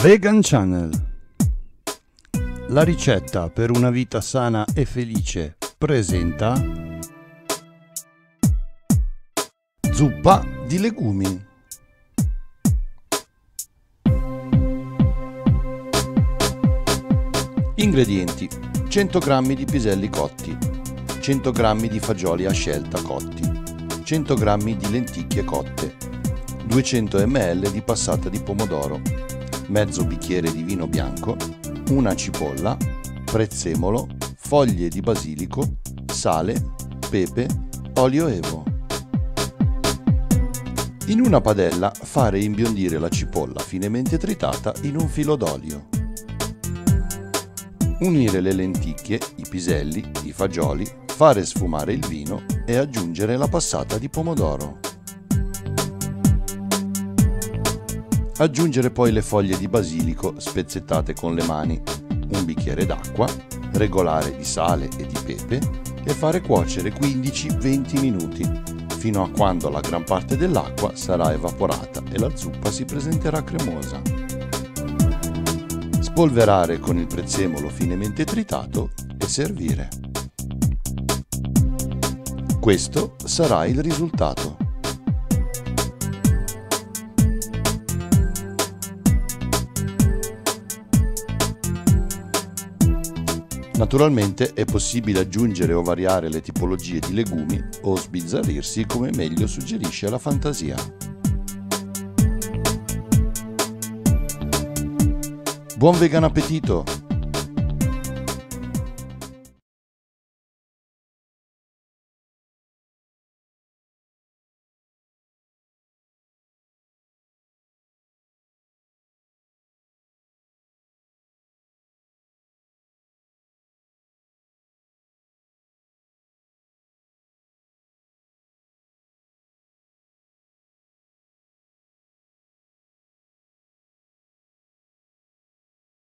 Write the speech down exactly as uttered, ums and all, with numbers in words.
Vegan Channel, la ricetta per una vita sana e felice, presenta zuppa di legumi. Ingredienti: cento grammi di piselli cotti, cento grammi di fagioli a scelta cotti, cento grammi di lenticchie cotte, duecento millilitri di passata di pomodoro, mezzo bicchiere di vino bianco, una cipolla, prezzemolo, foglie di basilico, sale, pepe, olio evo. In una padella fare imbiondire la cipolla finemente tritata in un filo d'olio. Unire le lenticchie, i piselli, i fagioli, fare sfumare il vino e aggiungere la passata di pomodoro. Aggiungere poi le foglie di basilico spezzettate con le mani, un bicchiere d'acqua, regolare di sale e di pepe e fare cuocere quindici venti minuti, fino a quando la gran parte dell'acqua sarà evaporata e la zuppa si presenterà cremosa. Spolverare con il prezzemolo finemente tritato e servire. Questo sarà il risultato. Naturalmente è possibile aggiungere o variare le tipologie di legumi o sbizzarrirsi come meglio suggerisce la fantasia. Buon vegan appetito!